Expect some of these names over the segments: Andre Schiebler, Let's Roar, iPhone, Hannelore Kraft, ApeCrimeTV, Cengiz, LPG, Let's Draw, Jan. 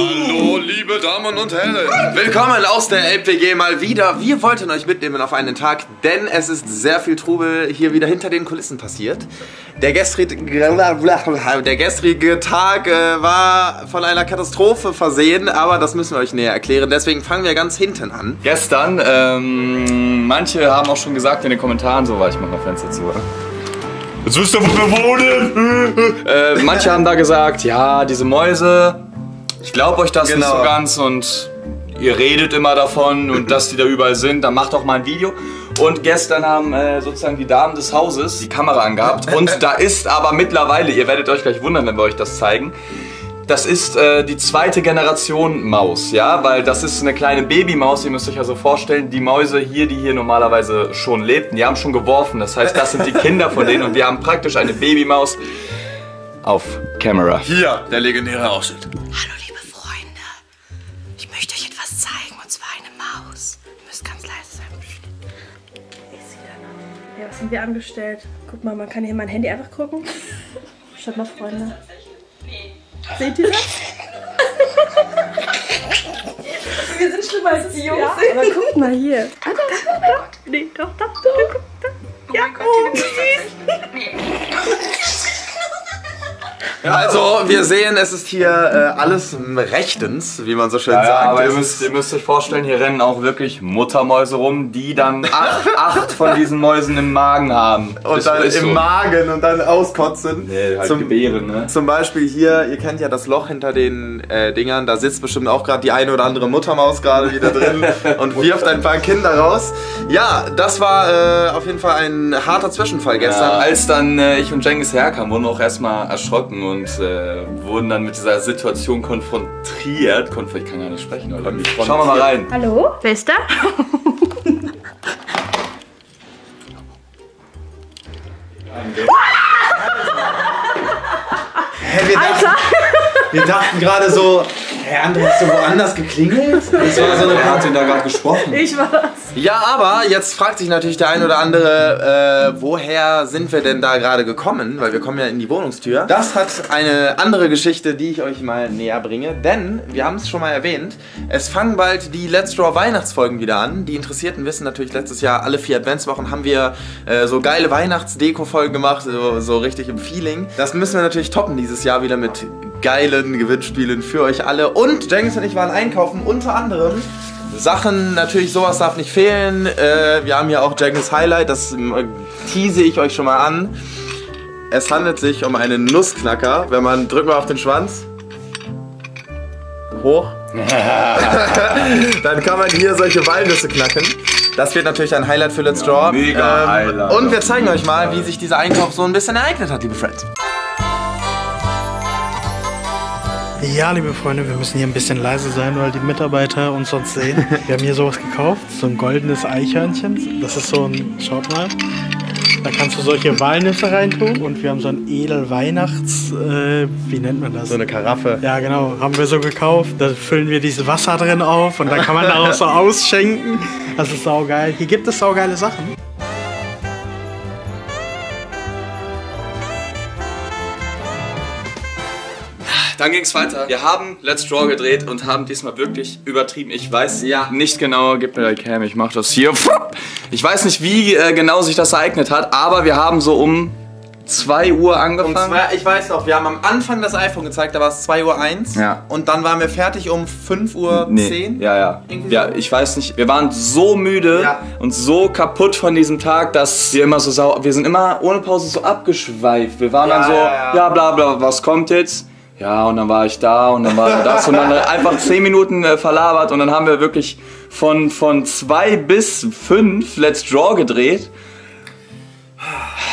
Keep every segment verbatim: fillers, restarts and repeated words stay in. Hallo liebe Damen und Herren! Willkommen aus der L P G mal wieder. Wir wollten euch mitnehmen auf einen Tag, denn es ist sehr viel Trubel hier wieder hinter den Kulissen passiert. Der gestrige, der gestrige Tag äh, war von einer Katastrophe versehen, aber das müssen wir euch näher erklären. Deswegen fangen wir ganz hinten an. Gestern, ähm, manche haben auch schon gesagt in den Kommentaren, so war ich mal auf Fenster zu. Jetzt wisst ihr, wo wir wohnen! äh, manche haben da gesagt, ja, diese Mäuse... Ich glaube euch das genau. Nicht so ganz und ihr redet immer davon und dass die da überall sind, dann macht doch mal ein Video. Und gestern haben äh, sozusagen die Damen des Hauses die Kamera angehabt und da ist aber mittlerweile, ihr werdet euch gleich wundern, wenn wir euch das zeigen, das ist äh, die zweite Generation Maus, ja, weil das ist eine kleine Babymaus, ihr müsst euch also vorstellen, die Mäuse hier, die hier normalerweise schon lebten, die haben schon geworfen, das heißt, das sind die Kinder von denen und wir haben praktisch eine Babymaus auf Kamera. Hier, der legendäre Ausschnitt. Hallo. Ich möchte euch etwas zeigen, und zwar eine Maus. Ihr müsst ganz leise sein. Ist sie da noch? Ja, was haben wir angestellt? Guck mal, man kann hier mein Handy einfach gucken. Schaut mal, Freunde. Nee. Seht ihr das? Wir sind schlimmer als die Jungs. Ja, aber guck mal hier. Ah, doch, doch. Nee, doch, doch, doch. Guck, doch. Ja, oh, wie süß. Nee. Also, wir sehen, es ist hier äh, alles rechtens, wie man so schön ja, sagt. Ja, aber ihr müsst, ihr müsst euch vorstellen, hier rennen auch wirklich Muttermäuse rum, die dann acht, acht von diesen Mäusen im Magen haben. Und das dann im so. Magen und dann auskotzen. Nee, halt zum, Gebären, ne? Zum Beispiel hier, ihr kennt ja das Loch hinter den äh, Dingern, da sitzt bestimmt auch gerade die eine oder andere Muttermaus gerade wieder drin und wirft ein paar Kinder raus. Ja, das war äh, auf jeden Fall ein harter Zwischenfall gestern. Ja, als dann äh, ich und Cengiz herkamen, wurden wir auch erstmal erschrocken. Und äh, wurden dann mit dieser Situation konfrontiert. Konf ich kann gar nicht sprechen, oder? Schauen wir mal rein. Hallo? Wer ist da? Hey, wir dachten, Alter! Wir dachten gerade so, hey, André, hast du woanders geklingelt? Das war so eine Party, da gerade gesprochen. Ich war's. Ja, aber jetzt fragt sich natürlich der ein oder andere, äh, woher sind wir denn da gerade gekommen? Weil wir kommen ja in die Wohnungstür. Das hat eine andere Geschichte, die ich euch mal näher bringe. Denn, wir haben es schon mal erwähnt, es fangen bald die Let's Draw Weihnachtsfolgen wieder an. Die Interessierten wissen natürlich, letztes Jahr alle vier Adventswochen haben wir äh, so geile Weihnachtsdeko-Folgen gemacht, so, so richtig im Feeling. Das müssen wir natürlich toppen dieses Jahr wieder mit geilen Gewinnspielen für euch alle. Und Cengiz und ich waren einkaufen, unter anderem Sachen, natürlich sowas darf nicht fehlen. Äh, wir haben hier auch Cengiz Highlight, das tease ich euch schon mal an. Es handelt sich um einen Nussknacker, wenn man, drückt mal auf den Schwanz. Hoch. Dann kann man hier solche Walnüsse knacken. Das wird natürlich ein Highlight für Let's Draw. Ja, mega ähm, Highlight. Und wir zeigen euch mal, wie sich dieser Einkauf so ein bisschen ereignet hat, liebe Friends. Ja, liebe Freunde, wir müssen hier ein bisschen leise sein, weil die Mitarbeiter uns sonst sehen. Wir haben hier sowas gekauft, so ein goldenes Eichhörnchen. Das ist so ein, schaut mal, da kannst du solche Walnüsse reintun. Und wir haben so ein Edelweihnachts, äh, wie nennt man das? So eine Karaffe. Ja, genau, haben wir so gekauft. Da füllen wir dieses Wasser drin auf und dann kann man daraus so ausschenken. Das ist saugeil. Hier gibt es saugeile Sachen. Dann ging es weiter. Wir haben Let's Draw gedreht und haben diesmal wirklich übertrieben. Ich weiß ja nicht genau, gib mir die Cam, ich mach das hier. Ich weiß nicht, wie äh, genau sich das ereignet hat, aber wir haben so um zwei Uhr angefangen. Um zwei, ich weiß noch, wir haben am Anfang das iPhone gezeigt, da war es zwei Uhr eins. Ja. Und dann waren wir fertig um fünf Uhr zehn. Nee. Ja, ja. Irgendwie ja, so. Ich weiß nicht. Wir waren so müde ja. und so kaputt von diesem Tag, dass wir immer so sauer. Wir sind immer ohne Pause so abgeschweift. Wir waren ja, dann so, ja, ja. ja bla bla, was kommt jetzt? Ja, und dann war ich da und dann war das und dann einfach zehn Minuten äh, verlabert und dann haben wir wirklich von von zwei bis fünf Let's Draw gedreht.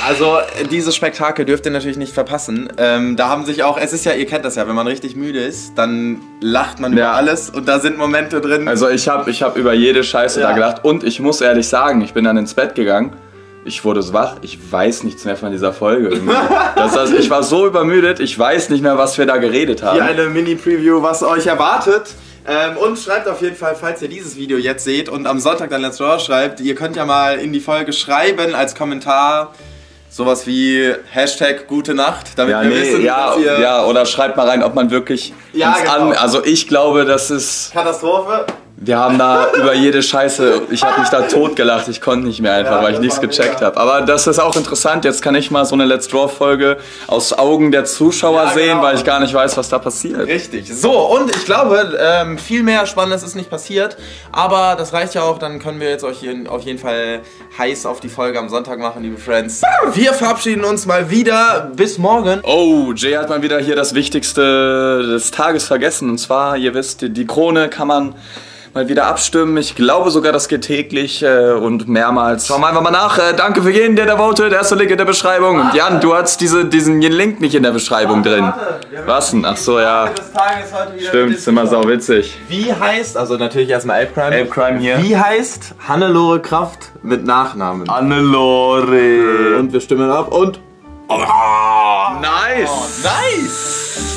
Also dieses Spektakel dürft ihr natürlich nicht verpassen. Ähm, da haben sich auch, es ist ja, ihr kennt das ja, wenn man richtig müde ist, dann lacht man ja. über alles und da sind Momente drin. Also ich habe ich hab über jede Scheiße ja. da gelacht und ich muss ehrlich sagen, ich bin dann ins Bett gegangen. Ich wurde wach, ich weiß nichts mehr von dieser Folge. Das heißt, ich war so übermüdet, ich weiß nicht mehr, was wir da geredet haben. Hier eine Mini-Preview, was euch erwartet. Ähm, und schreibt auf jeden Fall, falls ihr dieses Video jetzt seht und am Sonntag dann Let's Roar schreibt, ihr könnt ja mal in die Folge schreiben als Kommentar. sowas wie Hashtag Gute Nacht, damit ja, wir nee, wissen, ja, dass ihr... Ja, oder schreibt mal rein, ob man wirklich ja, uns genau. an... Also ich glaube, das ist... Katastrophe. Wir haben da über jede Scheiße, ich habe mich da totgelacht, ich konnte nicht mehr einfach, ja, weil ich nichts gecheckt habe. Aber das ist auch interessant, jetzt kann ich mal so eine Let's Draw Folge aus Augen der Zuschauer ja, sehen, genau. weil ich gar nicht weiß, was da passiert. Richtig. So, und ich glaube, ähm, viel mehr Spannendes ist nicht passiert, aber das reicht ja auch, dann können wir jetzt euch hier auf jeden Fall heiß auf die Folge am Sonntag machen, liebe Friends. Wir verabschieden uns mal wieder, bis morgen. Oh, Jay hat mal wieder hier das Wichtigste des Tages vergessen, und zwar, ihr wisst, die Krone kann man... mal wieder abstimmen. Ich glaube sogar, das geht täglich äh, und mehrmals. Schauen wir einfach mal nach. Äh, danke für jeden, der da votet. Erster Link in der Beschreibung. Und Jan, du hattest diese, diesen Link nicht in der Beschreibung warte, drin. Warte. Was denn? Ach so, ja. Stimmt, ist immer sau witzig. Wie heißt, also natürlich erstmal ApeCrime. ApeCrime hier. Wie heißt Hannelore Kraft mit Nachnamen? Hannelore. Und wir stimmen ab und... Oh. Nice! Oh, nice!